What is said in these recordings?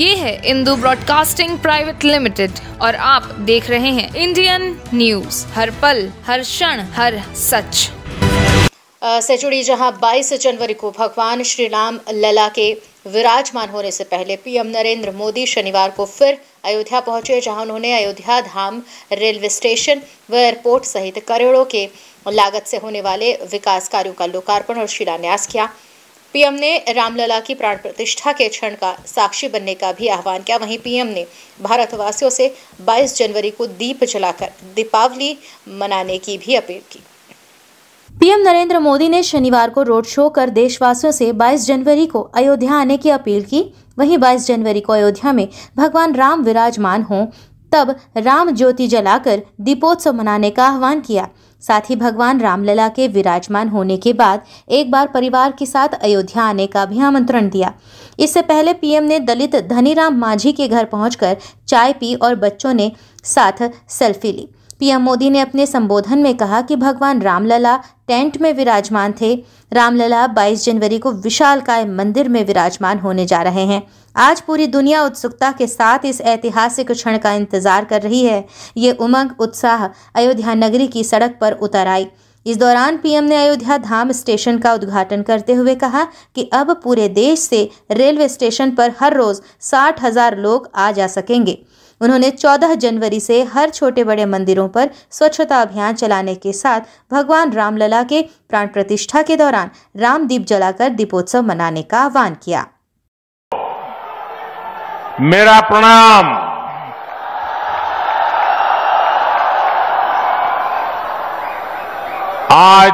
ये है Indu broadcasting private limited और आप देख रहे हैं इंडियन न्यूज, हर पल, हर क्षण, हर सच से जुड़ी। जहां 22 जनवरी को भगवान श्री राम लला के विराजमान होने से पहले पीएम नरेंद्र मोदी शनिवार को फिर अयोध्या पहुंचे, जहां उन्होंने अयोध्या धाम, रेलवे स्टेशन व एयरपोर्ट सहित करोड़ों के लागत से होने वाले विकास कार्यों का लोकार्पण और शिलान्यास किया। पीएम ने रामलला की प्राण प्रतिष्ठा के क्षण का साक्षी बनने का भी आह्वान किया। वहीं पीएम ने भारतवासियों से 22 जनवरी को दीप जलाकर दीपावली मनाने की भी अपील की। पीएम नरेंद्र मोदी ने शनिवार को रोड शो कर देशवासियों से 22 जनवरी को अयोध्या आने की अपील की। वहीं 22 जनवरी को अयोध्या में भगवान राम विराजमान हों, तब राम ज्योति जलाकर दीपोत्सव मनाने का आह्वान किया। साथ ही भगवान रामलला के विराजमान होने के बाद एक बार परिवार के साथ अयोध्या आने का भी आमंत्रण दिया। इससे पहले पीएम ने दलित धनीराम मांझी के घर पहुंचकर चाय पी और बच्चों ने साथ सेल्फी ली। पीएम मोदी ने अपने संबोधन में कहा कि भगवान रामलला टेंट में विराजमान थे। रामलला 22 जनवरी को विशालकाय मंदिर में विराजमान होने जा रहे हैं। आज पूरी दुनिया उत्सुकता के साथ इस ऐतिहासिक क्षण का इंतजार कर रही है। ये उमंग, उत्साह अयोध्या नगरी की सड़क पर उतर आई। इस दौरान पीएम ने अयोध्या धाम स्टेशन का उद्घाटन करते हुए कहा कि अब पूरे देश से रेलवे स्टेशन पर हर रोज 60,000 लोग आ जा सकेंगे। उन्होंने 14 जनवरी से हर छोटे बड़े मंदिरों पर स्वच्छता अभियान चलाने के साथ भगवान रामलला के प्राण प्रतिष्ठा के दौरान रामदीप जलाकर दीपोत्सव मनाने का आह्वान किया। मेरा प्रणाम। आज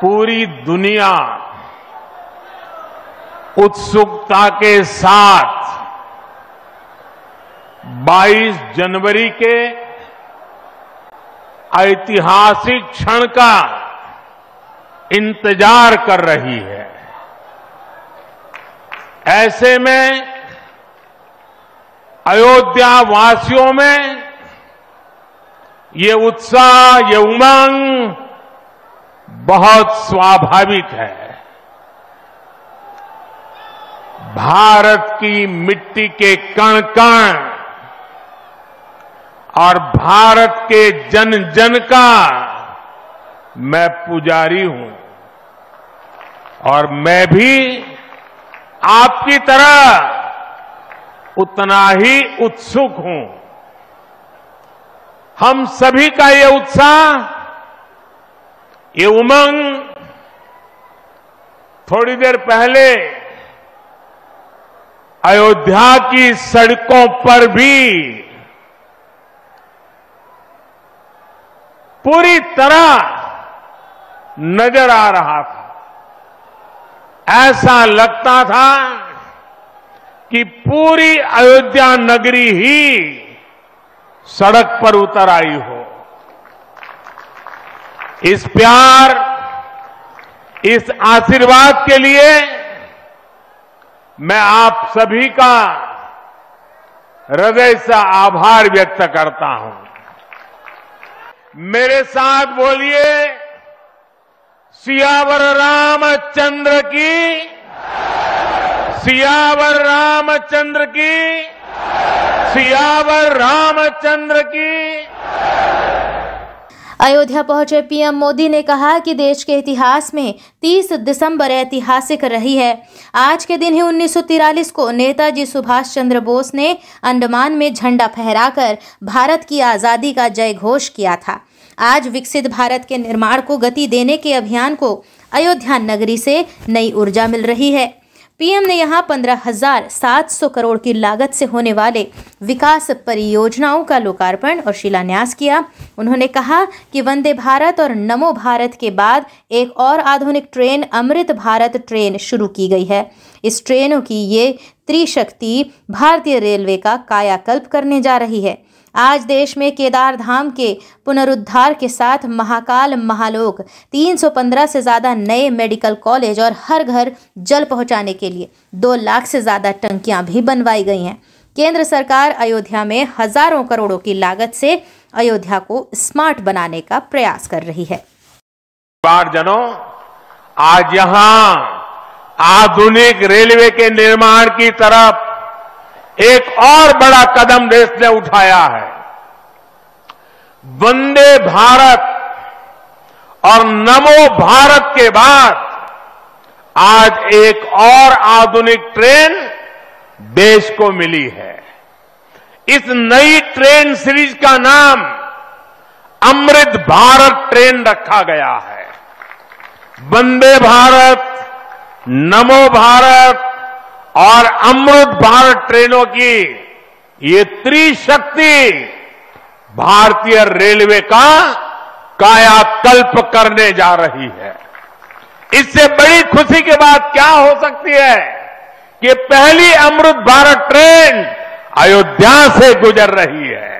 पूरी दुनिया उत्सुकता के साथ 22 जनवरी के ऐतिहासिक क्षण का इंतजार कर रही है। ऐसे में अयोध्या वासियों में ये उत्साह, ये उमंग बहुत स्वाभाविक है। भारत की मिट्टी के कण कण और भारत के जन जन का मैं पुजारी हूं और मैं भी आपकी तरह उतना ही उत्सुक हूं। हम सभी का ये उत्साह, ये उमंग थोड़ी देर पहले अयोध्या की सड़कों पर भी पूरी तरह नजर आ रहा था। ऐसा लगता था कि पूरी अयोध्या नगरी ही सड़क पर उतर आई हो। इस प्यार, इस आशीर्वाद के लिए मैं आप सभी का हृदय से आभार व्यक्त करता हूं। मेरे साथ बोलिए, सियावर रामचंद्र की, सियावर रामचंद्र की, सियावर रामचंद्र की। अयोध्या पहुंचे पीएम मोदी ने कहा कि देश के इतिहास में 30 दिसंबर ऐतिहासिक रही है। आज के दिन ही 1943 को नेताजी सुभाष चंद्र बोस ने अंडमान में झंडा फहराकर भारत की आज़ादी का जय घोष किया था। आज विकसित भारत के निर्माण को गति देने के अभियान को अयोध्या नगरी से नई ऊर्जा मिल रही है। पीएम ने यहाँ 15,700 करोड़ की लागत से होने वाले विकास परियोजनाओं का लोकार्पण और शिलान्यास किया। उन्होंने कहा कि वंदे भारत और नमो भारत के बाद एक और आधुनिक ट्रेन अमृत भारत ट्रेन शुरू की गई है। इस ट्रेनों की ये त्रिशक्ति भारतीय रेलवे का कायाकल्प करने जा रही है। आज देश में केदार धाम के पुनरुद्धार के साथ महाकाल महालोक, 315 से ज़्यादा नए मेडिकल कॉलेज और हर घर जल पहुंचाने के लिए 2 लाख से ज़्यादा टंकियां भी बनवाई गई हैं। केंद्र सरकार अयोध्या में हजारों करोड़ों की लागत से अयोध्या को स्मार्ट बनाने का प्रयास कर रही है। परिवारजनों, आज यहाँ आधुनिक रेलवे के निर्माण की तरफ एक और बड़ा कदम देश ने उठाया है। वंदे भारत और नमो भारत के बाद आज एक और आधुनिक ट्रेन देश को मिली है। इस नई ट्रेन सीरीज का नाम अमृत भारत ट्रेन रखा गया है। वंदे भारत, नमो भारत और अमृत भारत ट्रेनों की ये त्रिशक्ति भारतीय रेलवे का कायाकल्प करने जा रही है। इससे बड़ी खुशी की बात क्या हो सकती है कि पहली अमृत भारत ट्रेन अयोध्या से गुजर रही है।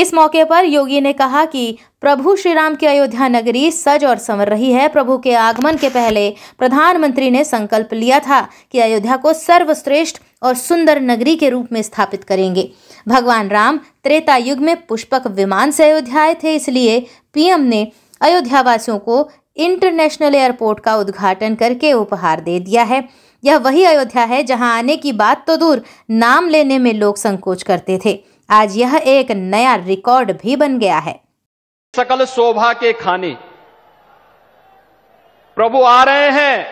इस मौके पर योगी ने कहा कि प्रभु श्री राम की अयोध्या नगरी सज और संवर रही है। प्रभु के आगमन के पहले प्रधानमंत्री ने संकल्प लिया था कि अयोध्या को सर्वश्रेष्ठ और सुंदर नगरी के रूप में स्थापित करेंगे। भगवान राम त्रेता युग में पुष्पक विमान से अयोध्या आए थे, इसलिए पीएम ने अयोध्या वासियों को इंटरनेशनल एयरपोर्ट का उद्घाटन करके उपहार दे दिया है। यह वही अयोध्या है जहां आने की बात तो दूर नाम लेने में लोग संकोच करते थे। आज यह एक नया रिकॉर्ड भी बन गया है। सकल शोभा के खाने प्रभु आ रहे हैं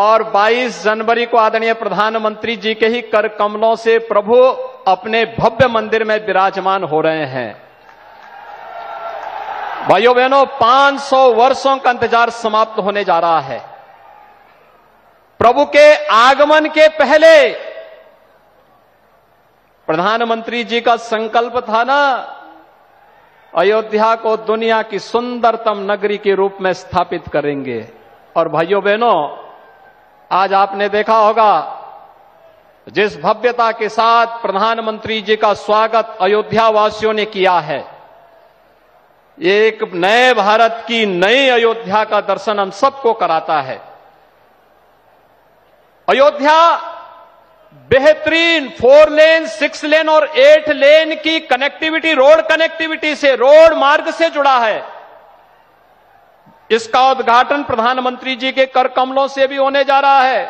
और 22 जनवरी को आदरणीय प्रधानमंत्री जी के ही कर कमलों से प्रभु अपने भव्य मंदिर में विराजमान हो रहे हैं। भाइयों बहनों, 500 वर्षों का इंतजार समाप्त होने जा रहा है। प्रभु के आगमन के पहले प्रधानमंत्री जी का संकल्प था ना, अयोध्या को दुनिया की सुंदरतम नगरी के रूप में स्थापित करेंगे। और भाइयों बहनों, आज आपने देखा होगा जिस भव्यता के साथ प्रधानमंत्री जी का स्वागत अयोध्या वासियों ने किया है, एक नए भारत की नई अयोध्या का दर्शन हम सबको कराता है। अयोध्या बेहतरीन 4 लेन, 6 लेन और 8 लेन की कनेक्टिविटी, रोड कनेक्टिविटी से, रोड मार्ग से जुड़ा है। इसका उद्घाटन प्रधानमंत्री जी के कर कमलों से भी होने जा रहा है।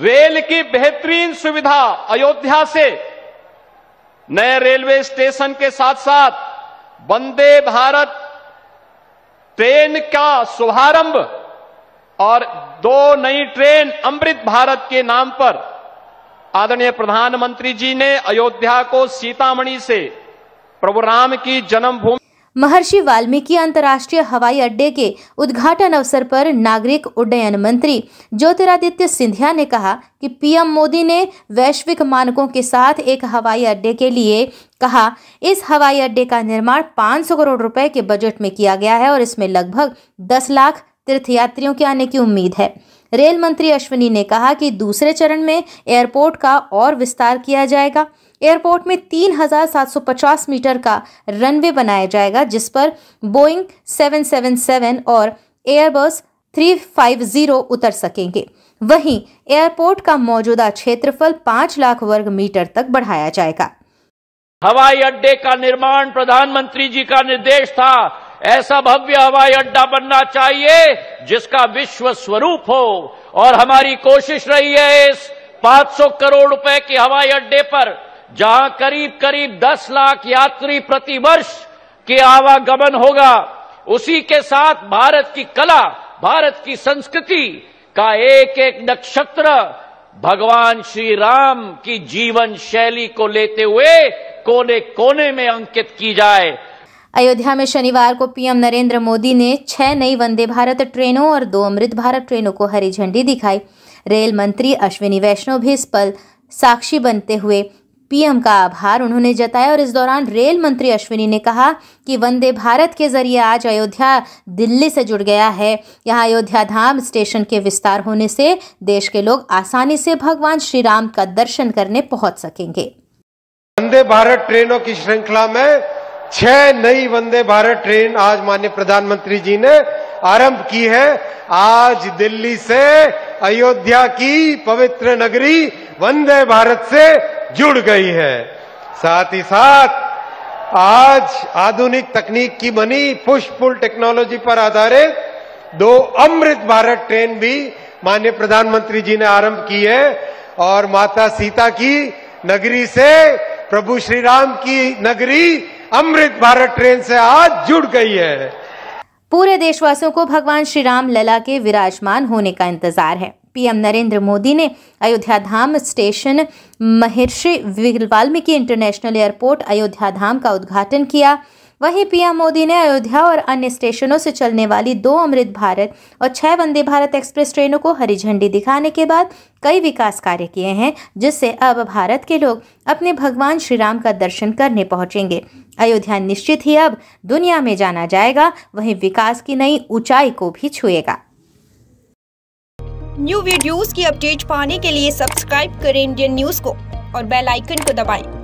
रेल की बेहतरीन सुविधा अयोध्या से, नए रेलवे स्टेशन के साथ साथ वंदे भारत ट्रेन का शुभारंभ और 2 नई ट्रेन अमृत भारत के नाम पर आदरणीय प्रधानमंत्री जी ने अयोध्या को सीतामढ़ी से प्रभु राम की जन्मभूमि महर्षि वाल्मीकि अंतर्राष्ट्रीय हवाई अड्डे के उद्घाटन अवसर पर नागरिक उड्डयन मंत्री ज्योतिरादित्य सिंधिया ने कहा कि पीएम मोदी ने वैश्विक मानकों के साथ एक हवाई अड्डे के लिए कहा। इस हवाई अड्डे का निर्माण 500 करोड़ रुपए के बजट में किया गया है और इसमें लगभग 10 लाख तीर्थयात्रियों के आने की उम्मीद है। रेल मंत्री अश्विनी ने कहा कि दूसरे चरण में एयरपोर्ट का और विस्तार किया जाएगा। एयरपोर्ट में 3,750 मीटर का रनवे बनाया जाएगा, जिस पर बोइंग 777 और एयरबस 350 उतर सकेंगे। वहीं एयरपोर्ट का मौजूदा क्षेत्रफल 5 लाख वर्ग मीटर तक बढ़ाया जाएगा। हवाई अड्डे का निर्माण प्रधानमंत्री जी का निर्देश था। ऐसा भव्य हवाई अड्डा बनना चाहिए जिसका विश्व स्वरूप हो, और हमारी कोशिश रही है इस 500 करोड़ रुपए के हवाई अड्डे पर, जहां करीब करीब 10 लाख यात्री प्रतिवर्ष के आवागमन होगा, उसी के साथ भारत की कला, भारत की संस्कृति का एक एक नक्षत्र भगवान श्री राम की जीवन शैली को लेते हुए कोने कोने में अंकित की जाए। अयोध्या में शनिवार को पीएम नरेंद्र मोदी ने 6 नई वंदे भारत ट्रेनों और 2 अमृत भारत ट्रेनों को हरी झंडी दिखाई। रेल मंत्री अश्विनी वैष्णव भी इस पल साक्षी बनते हुए पीएम का आभार उन्होंने जताया। और इस दौरान रेल मंत्री अश्विनी ने कहा कि वंदे भारत के जरिए आज अयोध्या दिल्ली से जुड़ गया है। यहाँ अयोध्या धाम स्टेशन के विस्तार होने से देश के लोग आसानी से भगवान श्री राम का दर्शन करने पहुंच सकेंगे। वंदे भारत ट्रेनों की श्रृंखला में 6 नई वंदे भारत ट्रेन आज माननीय प्रधानमंत्री जी ने आरंभ की है। आज दिल्ली से अयोध्या की पवित्र नगरी वंदे भारत से जुड़ गई है। साथ ही साथ आज आधुनिक तकनीक की बनी पुश पुल टेक्नोलॉजी पर आधारित दो अमृत भारत ट्रेन भी माननीय प्रधानमंत्री जी ने आरंभ की है और माता सीता की नगरी से प्रभु श्री राम की नगरी अमृत भारत ट्रेन से आज जुड़ गई है। पूरे देशवासियों को भगवान श्री राम लला के विराजमान होने का इंतजार है। पीएम नरेंद्र मोदी ने Ayodhya Dham station, Maharshi Valmiki international airport, Ayodhya Dham का उद्घाटन किया। वहीं पीएम मोदी ने अयोध्या और अन्य स्टेशनों से चलने वाली 2 अमृत भारत और 6 वंदे भारत एक्सप्रेस ट्रेनों को हरी झंडी दिखाने के बाद कई विकास कार्य किए हैं, जिससे अब भारत के लोग अपने भगवान श्री राम का दर्शन करने पहुंचेंगे। अयोध्या निश्चित ही अब दुनिया में जाना जाएगा, वहीं विकास की नई ऊंचाई को भी छुएगा। न्यू वीडियोस की अपडेट पाने के लिए सब्सक्राइब करें इंडियन न्यूज को और बेल आइकन को दबाएं।